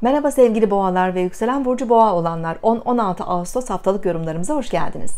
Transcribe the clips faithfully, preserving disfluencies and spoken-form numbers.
Merhaba sevgili boğalar ve yükselen burcu boğa olanlar, on on altı Ağustos haftalık yorumlarımıza hoş geldiniz.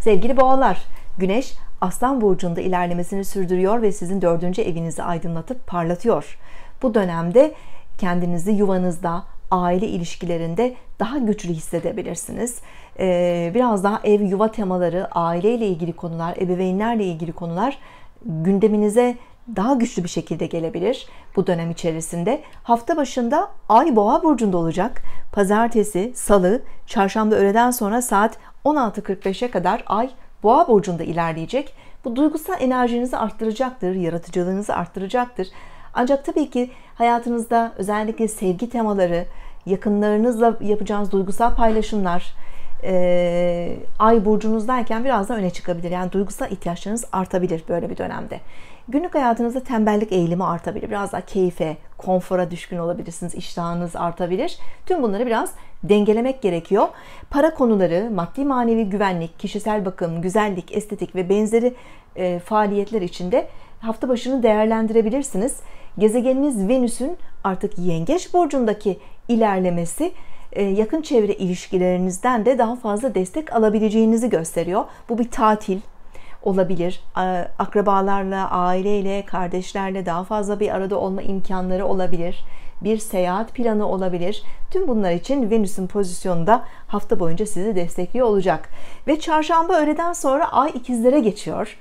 Sevgili boğalar, Güneş Aslan burcunda ilerlemesini sürdürüyor ve sizin dördüncü evinizi aydınlatıp parlatıyor. Bu dönemde kendinizi yuvanızda, aile ilişkilerinde daha güçlü hissedebilirsiniz. Ee, biraz daha ev yuva temaları, aileyle ilgili konular, ebeveynlerle ilgili konular gündeminize daha güçlü bir şekilde gelebilir bu dönem içerisinde. Hafta başında Ay Boğa burcunda olacak. Pazartesi, Salı, Çarşamba öğleden sonra saat on altı kırk beşe kadar Ay Boğa burcunda ilerleyecek. Bu duygusal enerjinizi arttıracaktır, yaratıcılığınızı arttıracaktır. Ancak tabii ki hayatınızda özellikle sevgi temaları, yakınlarınızla yapacağınız duygusal paylaşımlar e, ay burcunuzdayken biraz da öne çıkabilir. Yani duygusal ihtiyaçlarınız artabilir böyle bir dönemde. Günlük hayatınızda tembellik eğilimi artabilir. Biraz daha keyfe, konfora düşkün olabilirsiniz. İştahınız artabilir. Tüm bunları biraz dengelemek gerekiyor. Para konuları, maddi manevi güvenlik, kişisel bakım, güzellik, estetik ve benzeri e, faaliyetler içinde hafta başını değerlendirebilirsiniz. Gezegeniniz Venüs'ün artık Yengeç burcundaki ilerlemesi yakın çevre ilişkilerinizden de daha fazla destek alabileceğinizi gösteriyor. Bu bir tatil olabilir. Akrabalarla, aileyle, kardeşlerle daha fazla bir arada olma imkanları olabilir. Bir seyahat planı olabilir. Tüm bunlar için Venüs'ün pozisyonu da hafta boyunca sizi destekliyor olacak. Ve çarşamba öğleden sonra Ay ikizlere geçiyor.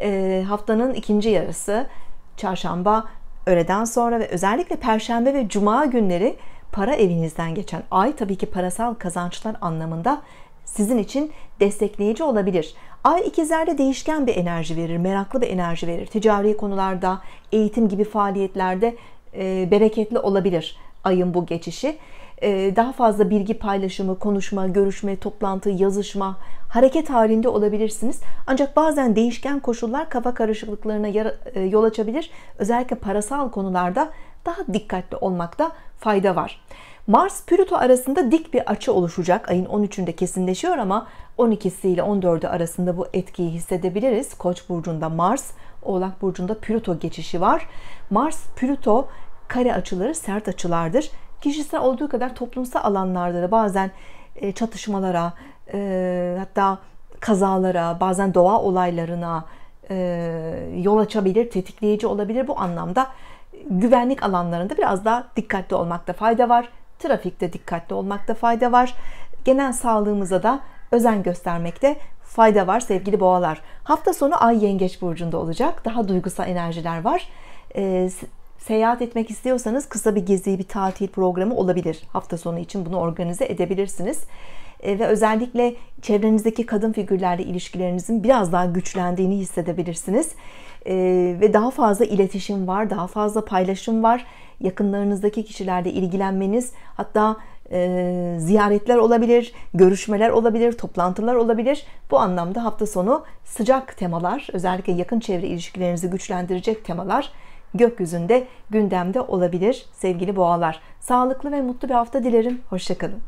E, haftanın ikinci yarısı çarşamba öğleden sonra ve özellikle perşembe ve cuma günleri para evinizden geçen ay tabii ki parasal kazançlar anlamında sizin için destekleyici olabilir. Ay ikizlerde değişken bir enerji verir, meraklı bir enerji verir. Ticari konularda, eğitim gibi faaliyetlerde e, bereketli olabilir ayın bu geçişi. E, daha fazla bilgi paylaşımı, konuşma, görüşme, toplantı, yazışma, hareket halinde olabilirsiniz. Ancak bazen değişken koşullar kafa karışıklıklarına yol açabilir. Özellikle parasal konularda daha dikkatli olmakta fayda var. Mars-Plüto arasında dik bir açı oluşacak. Ayın on üçünde kesinleşiyor ama on ikisi ile on dördü arasında bu etkiyi hissedebiliriz. Koç burcunda Mars, Oğlak burcunda Plüto geçişi var. Mars-Plüto kare açıları sert açılardır. Kişisel olduğu kadar toplumsal alanlarda da bazen çatışmalara, E, hatta kazalara, bazen doğa olaylarına e, yol açabilir, tetikleyici olabilir. Bu anlamda güvenlik alanlarında biraz daha dikkatli olmakta fayda var. Trafikte dikkatli olmakta fayda var. Genel sağlığımıza da özen göstermekte fayda var sevgili boğalar. Hafta sonu Ay Yengeç burcunda olacak. Daha duygusal enerjiler var. E, Seyahat etmek istiyorsanız kısa bir gezi, bir tatil programı olabilir. Hafta sonu için bunu organize edebilirsiniz. E, ve özellikle çevrenizdeki kadın figürlerle ilişkilerinizin biraz daha güçlendiğini hissedebilirsiniz. E, ve daha fazla iletişim var, daha fazla paylaşım var. Yakınlarınızdaki kişilerle ilgilenmeniz, hatta e, ziyaretler olabilir, görüşmeler olabilir, toplantılar olabilir. Bu anlamda hafta sonu sıcak temalar, özellikle yakın çevre ilişkilerinizi güçlendirecek temalar gökyüzünde, gündemde olabilir sevgili boğalar. Sağlıklı ve mutlu bir hafta dilerim. Hoşça kalın.